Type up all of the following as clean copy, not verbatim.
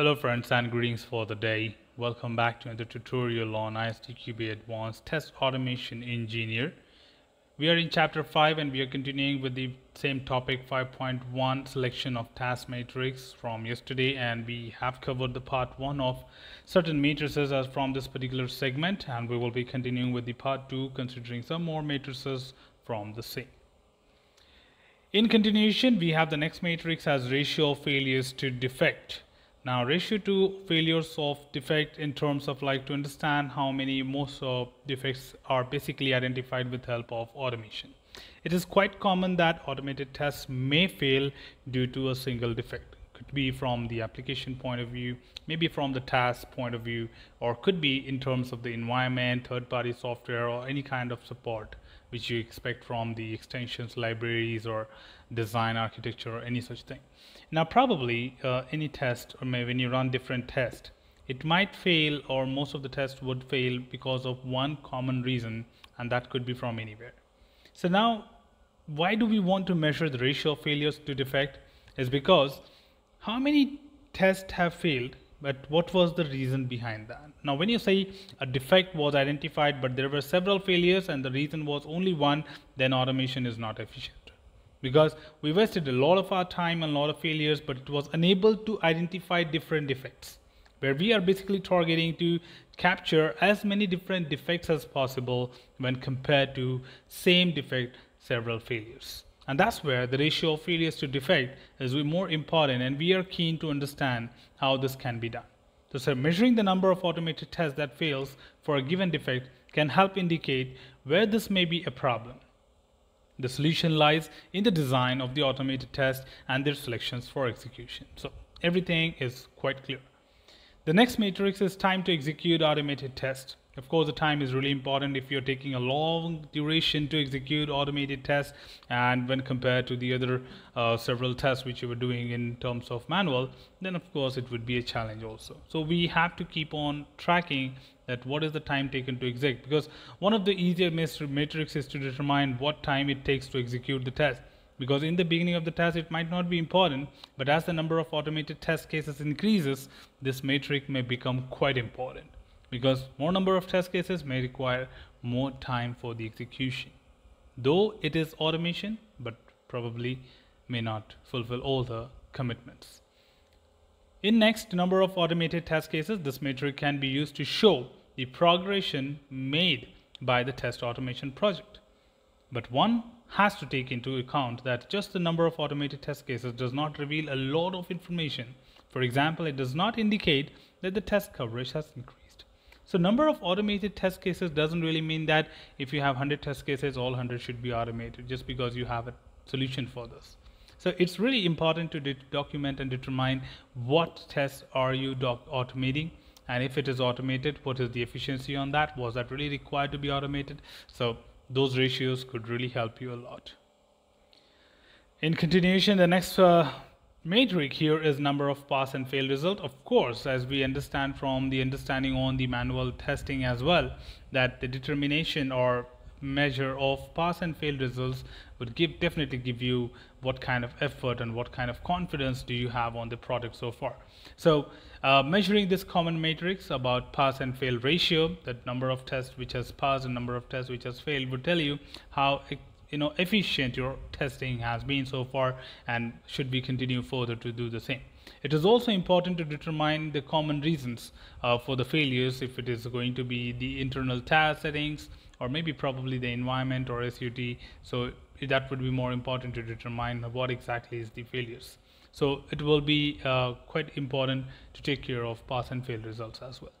Hello friends and greetings for the day. Welcome back to another tutorial on ISTQB Advanced Test Automation Engineer. We are in chapter 5 and we are continuing with the same topic 5.1, selection of TAS matrix from yesterday, and we have covered the part 1 of certain matrices as from this particular segment, and we will be continuing with the part 2 considering some more matrices from the same. In continuation, we have the next matrix as ratio of failures to defect. Now ratio to failures of defect in terms of like to understand how many most of defects are basically identified with help of automation. It is quite common that automated tests may fail due to a single defect. Could be from the application point of view, maybe from the task point of view, or could be in terms of the environment, third-party software, or any kind of support which you expect from the extensions, libraries, or design architecture, or any such thing. Now probably any test, or maybe when you run different tests, it might fail, or most of the tests would fail because of one common reason, and that could be from anywhere. So now why do we want to measure the ratio of failures to defect? Is because how many tests have failed, but what was the reason behind that? Now when you say a defect was identified but there were several failures and the reason was only one, then automation is not efficient, because we wasted a lot of our time and a lot of failures, but it was unable to identify different defects, where we are basically targeting to capture as many different defects as possible when compared to same defect, several failures. And that's where the ratio of failures to defect is more important, and we are keen to understand how this can be done. So measuring the number of automated tests that fails for a given defect can help indicate where this may be a problem. The solution lies in the design of the automated test and their selections for execution. So everything is quite clear. The next matrix is time to execute automated test. Of course, the time is really important if you're taking a long duration to execute automated tests, and when compared to the other several tests which you were doing in terms of manual, then of course it would be a challenge also. So we have to keep on tracking that what is the time taken to execute, because one of the easier matrix is to determine what time it takes to execute the test. Because in the beginning of the test it might not be important, but as the number of automated test cases increases, this matrix may become quite important, because more number of test cases may require more time for the execution. Though it is automation, but probably may not fulfill all the commitments. In next, number of automated test cases, this matrix can be used to show the progression made by the test automation project. But one has to take into account that just the number of automated test cases does not reveal a lot of information. For example, it does not indicate that the test coverage has increased. So number of automated test cases doesn't really mean that if you have 100 test cases, all 100 should be automated, just because you have a solution for this. So it's really important to document and determine what tests are you automating, and if it is automated, what is the efficiency on that? Was that really required to be automated? So those ratios could really help you a lot. In continuation, the next matrix here is number of pass and fail result. Of course, as we understand from the understanding on the manual testing as well, that the determination or measure of pass and fail results would definitely give you what kind of effort and what kind of confidence do you have on the product so far. So measuring this common matrix about pass and fail ratio, that number of tests which has passed and number of tests which has failed, would tell you how efficient your testing has been so far, and should we continue further to do the same. It is also important to determine the common reasons for the failures, if it is going to be the internal task settings, or maybe probably the environment or SUT. So that would be more important to determine what exactly is the failures. So it will be quite important to take care of pass and fail results as well.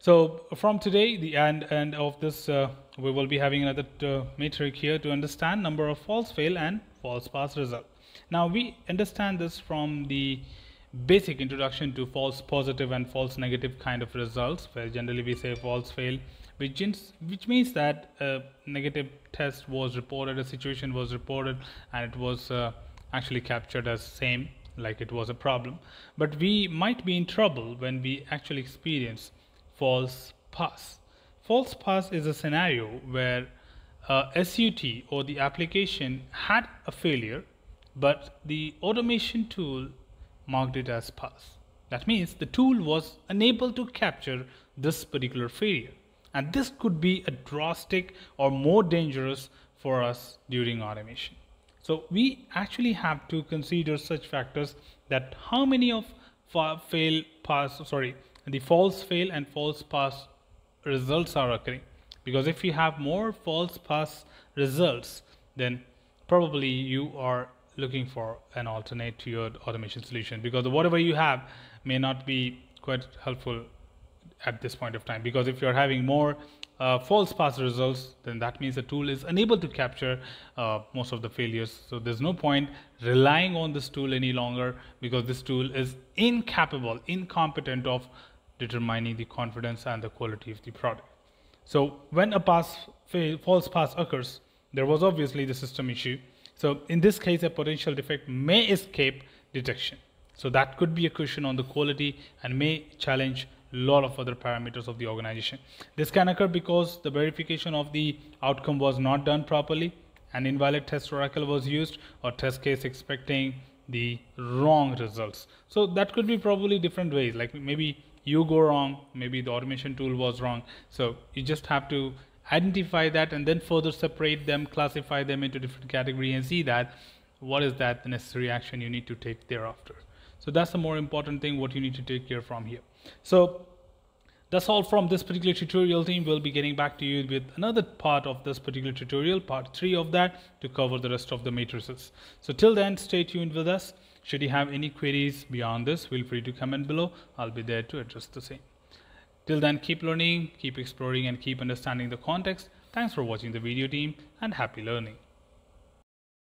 So from today, the end of this, we will be having another metric here to understand number of false fail and false pass result. Now we understand this from the basic introduction to false positive and false negative kind of results, where generally we say false fail, which means that a negative test was reported, a situation was reported, and it was actually captured as same, like it was a problem. But we might be in trouble when we actually experience false pass. False pass is a scenario where SUT or the application had a failure, but the automation tool marked it as pass. That means the tool was unable to capture this particular failure, and this could be a drastic or more dangerous for us during automation. So we actually have to consider such factors that how many of the false fail and false pass results are occurring, because if you have more false pass results, then probably you are looking for an alternate to your automation solution, because whatever you have may not be quite helpful at this point of time. Because if you're having more false pass results, then that means the tool is unable to capture most of the failures. So there's no point relying on this tool any longer, because this tool is incompetent of determining the confidence and the quality of the product. So when a false pass occurs, there was obviously the system issue. So in this case, a potential defect may escape detection. So that could be a cushion on the quality and may challenge lot of other parameters of the organization. This can occur because the verification of the outcome was not done properly, an invalid test oracle was used, or test case expecting the wrong results. So that could be probably different ways, like maybe you go wrong, maybe the automation tool was wrong. So you just have to identify that and then further separate them, classify them into different categories, and see that what is that the necessary action you need to take thereafter. So that's the more important thing what you need to take care from here. So that's all from this particular tutorial team. We'll be getting back to you with another part of this particular tutorial, part 3 of that, to cover the rest of the matrices. So till then, stay tuned with us. Should you have any queries beyond this, feel free to comment below. I'll be there to address the same. Till then, keep learning, keep exploring, and keep understanding the context. Thanks for watching the video team, and happy learning.